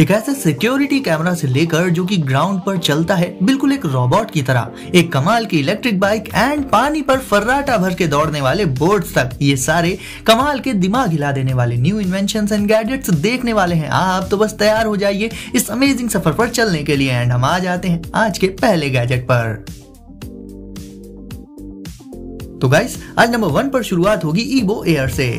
एक ऐसे security camera से लेकर जो कि ग्राउंड पर चलता है बिल्कुल एक रोबोट की तरह, एक कमाल की इलेक्ट्रिक बाइक एंड पानी पर फर्राटा भर के दौड़ने वाले बोर्ड्स तक, ये सारे कमाल के दिमाग हिला देने वाले न्यू इन्वेंशंस एंड गैजेट्स देखने वाले हैं आप। तो बस तैयार हो जाइए इस अमेजिंग सफर पर चलने के लिए एंड हम आ जाते हैं आज के पहले गैजेट पर। तो गाइस आज नंबर 1 पर शुरुआत होगी ईगो एयर से।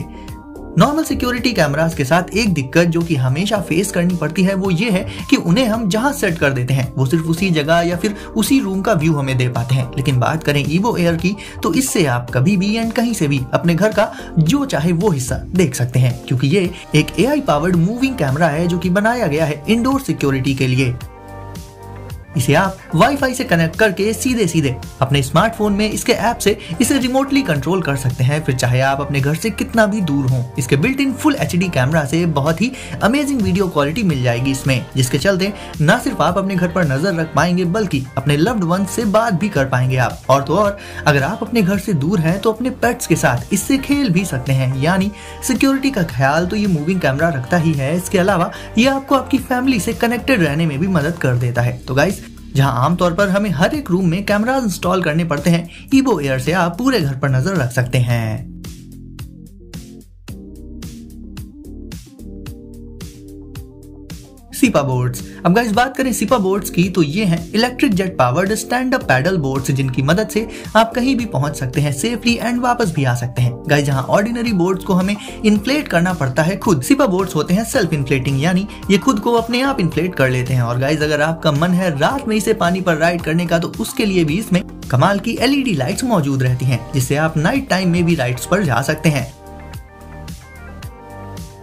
नॉर्मल सिक्योरिटी कैमरास के साथ एक दिक्कत जो कि हमेशा फेस करनी पड़ती है वो ये है कि उन्हें हम जहां सेट कर देते हैं वो सिर्फ उसी जगह या फिर उसी रूम का व्यू हमें दे पाते हैं। लेकिन बात करें ईगो एयर की तो इससे आप कभी भी एंड कहीं से भी अपने घर का जो चाहे वो हिस्सा देख सकते हैं, क्योंकि ये एक AI पावर्ड मूविंग कैमरा है जो कि बनाया गया है इंडोर सिक्योरिटी के लिए। इसे आप वाईफाई से कनेक्ट करके सीधे अपने स्मार्टफोन में इसके ऐप से इसे रिमोटली कंट्रोल कर सकते हैं, फिर चाहे आप अपने घर से कितना भी दूर हों। इसके built in full HD camera से बहुत ही अमेजिंग वीडियो क्वालिटी मिल जाएगी इसमें, जिसके चलते न सिर्फ आप अपने घर पर नजर रख पाएंगे बल्कि अपने लव्ड वन से बात भी कर पाएंगे आप। और तो और अगर आप अपने घर से दूर हैं तो अपने पेट्स के साथ इससे खेल भी सकते हैं। यानी सिक्योरिटी का ख्याल तो ये मूविंग कैमरा रखता ही है, इसके अलावा ये आपको आपकी फैमिली से कनेक्टेड रहने में भी मदद कर देता है। तो गाइस जहां आमतौर पर हमें हर एक रूम में कैमरा इंस्टॉल करने पड़ते हैं, ईगो एयर से आप पूरे घर पर नजर रख सकते हैं। सिपा बोर्ड्स। अब गाइस बात करें सिपा बोर्ड्स की तो ये हैं electric jet powered stand up paddle boards, जिनकी मदद से आप कहीं भी पहुंच सकते हैं सेफली एंड वापस भी आ सकते हैं। गाइस जहां ऑर्डिनरी बोर्ड्स को हमें इन्फ्लेट करना पड़ता है खुद, सिपा बोर्ड्स होते हैं सेल्फ इन्फ्लेटिंग, यानी ये खुद को अपने आप इन्फ्लेट कर लेते हैं। और गाइस अगर आपका मन है रात में इसे पानी पर राइड करने का तो उसके लिए भी इसमें कमाल की LED लाइट्स मौजूद रहती है, जिससे आप नाइट टाइम में भी राइड्स पर जा सकते हैं।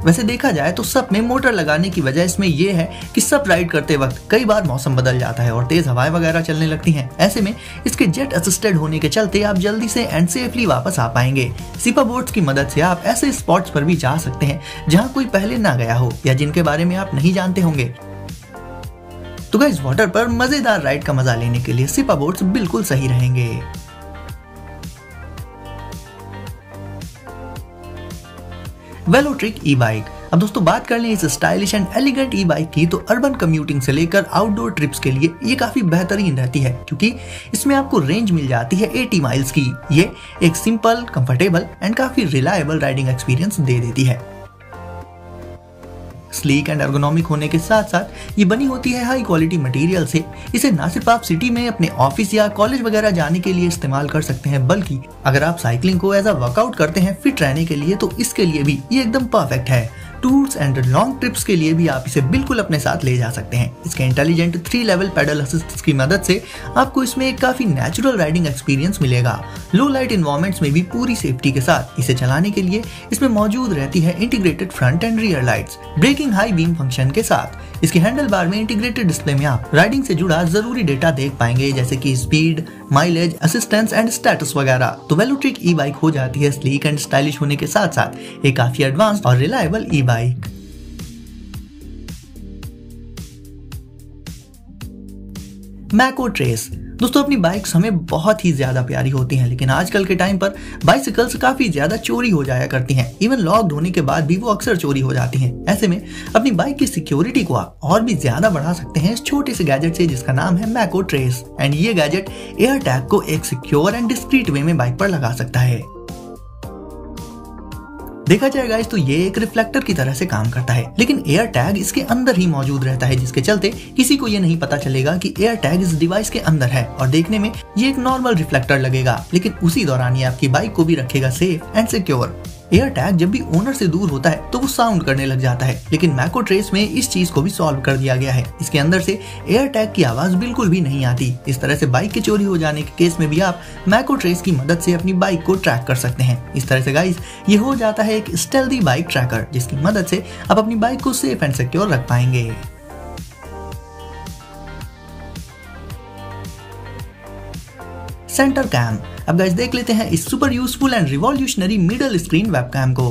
वैसे देखा जाए तो सब में मोटर लगाने की वजह इसमें यह है कि सब राइड करते वक्त कई बार मौसम बदल जाता है और तेज हवाएं वगैरह चलने लगती हैं, ऐसे में इसके जेट असिस्टेड होने के चलते आप जल्दी से एंड सेफली वापस आ पाएंगे। सिपा बोर्ड्स की मदद से आप ऐसे स्पॉट्स पर भी जा सकते हैं जहां कोई पहले ना गया हो या जिनके बारे में आप नहीं जानते होंगे। तो गाइस वाटर पर मजेदार राइड का मजा लेने के लिए सिपा बोर्ड्स बिल्कुल सही रहेंगे। वेलो ट्रिक ई बाइक। अब दोस्तों बात कर लें इस stylish and elegant e bike की तो अर्बन कम्यूटिंग से लेकर आउटडोर ट्रिप्स के लिए ये काफी बेहतरीन रहती है, क्योंकि इसमें आपको रेंज मिल जाती है 80 माइल्स की। ये एक सिंपल, कंफर्टेबल एंड काफी रिलायबल राइडिंग एक्सपीरियंस दे देती है। स्लीक एंड एर्गोनॉमिक होने के साथ साथ ये बनी होती है हाई क्वालिटी मटेरियल से। इसे ना सिर्फ आप सिटी में अपने ऑफिस या कॉलेज वगैरह जाने के लिए इस्तेमाल कर सकते हैं, बल्कि अगर आप साइकिलिंग को एज अ वर्कआउट करते हैं फिट रहने के लिए तो इसके लिए भी ये एकदम परफेक्ट है। टूर्स एंड लॉन्ग ट्रिप्स के लिए भी आप इसे बिल्कुल अपने साथ ले जा सकते हैं। इसके इंटेलिजेंट 3 लेवल पैडल असिस्ट की मदद से आपको इसमें एक काफी नेचुरल राइडिंग एक्सपीरियंस मिलेगा। लो लाइट इन्वायरमेंट्स में भी पूरी सेफ्टी के साथ इसे चलाने के लिए इसमें मौजूद रहती है integrated front and rear lights, braking high beam function के साथ। इसके हैंडल बार में इंटीग्रेटेड डिस्प्ले में आप राइडिंग से जुड़ा जरूरी डेटा देख पाएंगे, जैसे कि speed, mileage, assistance and status वगैरह। तो वेलो ट्रिक ई बाइक हो जाती है स्लीक एंड स्टाइलिश होने के साथ साथ एक काफी एडवांस और रिलायबल ई बाइक। मैको ट्रेस। दोस्तों अपनी बाइक्स हमें बहुत ही ज्यादा प्यारी होती हैं, लेकिन आजकल के टाइम पर बाइसिकल्स काफी ज्यादा चोरी हो जाया करती हैं। इवन लॉक्ड होने के बाद भी वो अक्सर चोरी हो जाती हैं। ऐसे में अपनी बाइक की सिक्योरिटी को आप और भी ज्यादा बढ़ा सकते हैं इस छोटे से गैजेट से, जिसका नाम है मैको ट्रेस। एंड ये गैजेट एयर टैग को एक सिक्योर एंड डिस्क्रीट वे में बाइक पर लगा सकता है। देखा जाएगा इस तो ये एक रिफ्लेक्टर की तरह से काम करता है, लेकिन एयर टैग इसके अंदर ही मौजूद रहता है, जिसके चलते किसी को ये नहीं पता चलेगा कि एयर टैग इस डिवाइस के अंदर है। और देखने में ये एक नॉर्मल रिफ्लेक्टर लगेगा, लेकिन उसी दौरान ये आपकी बाइक को भी रखेगा safe and secure. Air tag जब भी ओनर से दूर होता है तो वो साउंड करने लग जाता है, लेकिन मैको ट्रेस में इस चीज को भी सॉल्व कर दिया गया है। इसके अंदर से एयर टैग की आवाज बिल्कुल भी नहीं आती। इस तरह से बाइक के चोरी हो जाने के केस में भी आप मैको ट्रेस की मदद से अपनी बाइक को ट्रैक कर सकते हैं। इस तरह से गाइस ये हो जाता है एक स्टेल्दी बाइक ट्रैकर, जिसकी मदद से आप अपनी बाइक को सेफ एंड सिक्योर रख पाएंगे। Centre cam. अब गाइस देख लेते हैं इस super useful and revolutionary middle screen webcam को।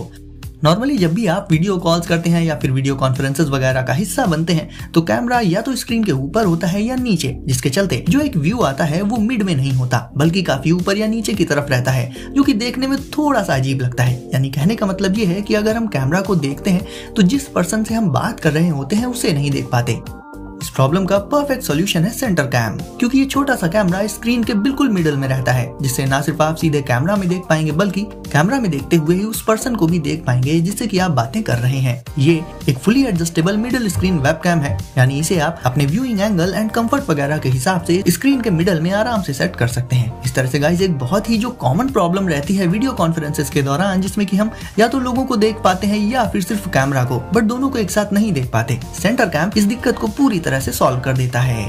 नॉर्मली जब भी आप वीडियो कॉल्स करते हैं या फिर वीडियो कॉन्फ्रेंसेस वगैरह का हिस्सा बनते हैं तो कैमरा या तो स्क्रीन के ऊपर होता है या नीचे, जिसके चलते जो एक व्यू आता है वो मिड में नहीं होता बल्कि काफी ऊपर या नीचे की तरफ रहता है, जो कि देखने में थोड़ा सा अजीब लगता है। यानी कहने का मतलब ये है कि अगर हम कैमरा को देखते हैं तो जिस पर्सन से हम बात कर रहे होते हैं उसे नहीं देख पाते। इस प्रॉब्लम का परफेक्ट सॉल्यूशन है सेंटर कैम, क्योंकि ये छोटा सा कैमरा स्क्रीन के बिल्कुल मिडल में रहता है, जिससे ना सिर्फ आप सीधे कैमरा में देख पाएंगे बल्कि कैमरा में देखते हुए ही उस पर्सन को भी देख पाएंगे जिससे कि आप बातें कर रहे हैं। ये एक fully adjustable middle screen webcam है, यानी इसे आप अपने व्यूइंग एंगल एंड कम्फर्ट वगैरह के हिसाब से स्क्रीन के मिडल में आराम से सेट कर सकते हैं। इस तरह से गाइस एक बहुत ही जो कॉमन प्रॉब्लम रहती है वीडियो कॉन्फ्रेंसेस के दौरान, जिसमें कि हम या तो लोगों को देख पाते हैं या फिर सिर्फ कैमरा को, बट दोनों को एक साथ नहीं देख पाते। सेंटर कैम इस दिक्कत को पूरी तरह से सॉल्व कर देता है।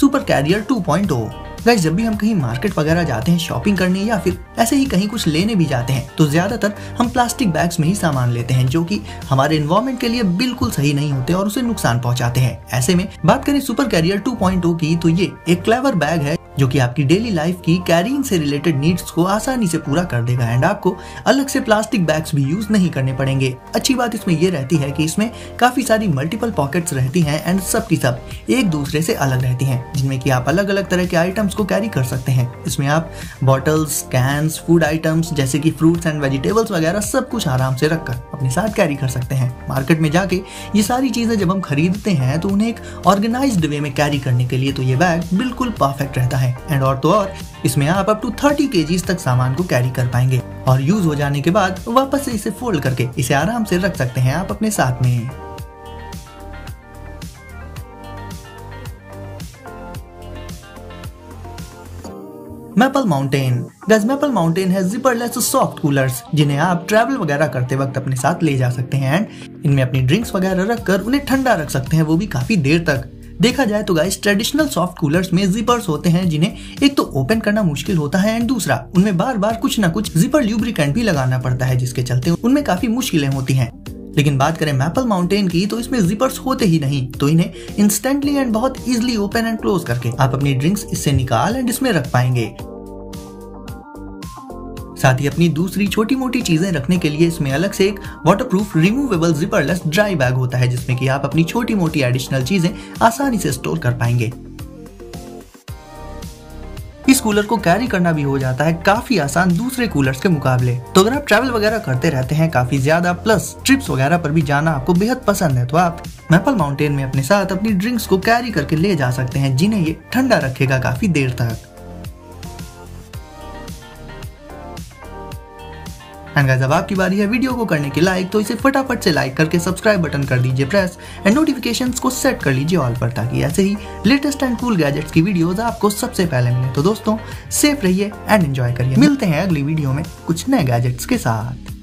Super career 2.0। गाइस जब भी हम कहीं मार्केट वगैरह जाते हैं शॉपिंग करने या फिर ऐसे ही कहीं कुछ लेने भी जाते हैं तो ज्यादातर हम प्लास्टिक बैग्स में ही सामान लेते हैं, जो कि हमारे एनवायरनमेंट के लिए बिल्कुल सही नहीं होते और उसे नुकसान पहुंचाते हैं। ऐसे में बात करें सुपर कैरियर 2.0 की तो ये एक क्लेवर बैग है जो कि आपकी डेली लाइफ की कैरिंग से रिलेटेड नीड्स को आसानी से पूरा कर देगा एंड आपको अलग से प्लास्टिक बैग्स भी यूज नहीं करने पड़ेंगे। अच्छी बात इसमें ये रहती है कि इसमें काफी सारी मल्टीपल पॉकेट्स रहती हैं एंड सब की सब एक दूसरे से अलग रहती हैं, जिनमें कि आप अलग अलग तरह के आइटम्स को कैरी कर सकते हैं। इसमें आप बॉटल्स, कैंस, फूड आइटम्स जैसे कि फ्रूट्स एंड वेजिटेबल्स वगैरह सब कुछ आराम से रखकर अपने साथ कैरी कर सकते हैं। मार्केट में जाके ये सारी चीजें जब हम खरीदते हैं तो उन्हें एक ऑर्गेनाइज्ड वे में कैरी करने के लिए तो ये बैग बिल्कुल परफेक्ट रहता है। एंड और तो और इसमें आप अप टू 30 केजीज तक सामान को कैरी कर पाएंगे और यूज हो जाने के बाद वापस से इसे फोल्ड करके इसे आराम से रख सकते हैं आप अपने साथ में। Maple Mountain. Guys Maple Mountain है जिपरलेस सॉफ्ट कूलर्स, जिन्हें आप ट्रैवल वगैरह करते वक्त अपने साथ ले जा सकते हैं एंड इनमें अपनी ड्रिंक्स वगैरह रखकर उन्हें ठंडा रख सकते हैं, वो भी काफी देर तक। देखा जाए तो गाइस ट्रेडिशनल सॉफ्ट कूलर्स में जिपर्स होते हैं जिन्हें एक तो ओपन करना मुश्किल होता है एंड दूसरा उनमें बार बार कुछ न कुछ जिपर ल्यूब्रिकेंट भी लगाना पड़ता है, जिसके चलते उनमें काफी मुश्किलें होती हैं। लेकिन बात करें मैपल माउंटेन की तो इसमें जिपर्स होते ही नहीं, तो इन्हें इंस्टेंटली एंड बहुत इजिली ओपन एंड क्लोज करके आप अपनी ड्रिंक्स इससे निकाल एंड इसमें रख पाएंगे। साथ ही अपनी दूसरी छोटी मोटी चीजें रखने के लिए इसमें अलग से एक waterproof removable zipperless dry bag होता है, जिसमें कि आप अपनी छोटी मोटी एडिशनल चीजें आसानी से स्टोर कर पाएंगे। इस कूलर को कैरी करना भी हो जाता है काफी आसान दूसरे कूलर्स के मुकाबले। तो अगर आप ट्रैवल वगैरह करते रहते हैं काफी ज्यादा, प्लस ट्रिप्स वगैरह पर भी जाना आपको बेहद पसंद है, तो आप मैपल माउंटेन में अपने साथ अपनी ड्रिंक्स को कैरी करके ले जा सकते हैं, जिन्हें ये ठंडा रखेगा काफी देर तक। एंड गाइस अब आपकी बारी है वीडियो को करने की लाइक, तो इसे फटाफट से लाइक करके सब्सक्राइब बटन कर दीजिए प्रेस एंड नोटिफिकेशंस को सेट कर लीजिए ऑल पर, ताकि ऐसे ही लेटेस्ट एंड कूल गैजेट्स की वीडियोस आपको सबसे पहले मिले। तो दोस्तों सेफ रहिए एंड एंजॉय करिए। मिलते हैं अगली वीडियो में कुछ नए गैजेट्स के साथ।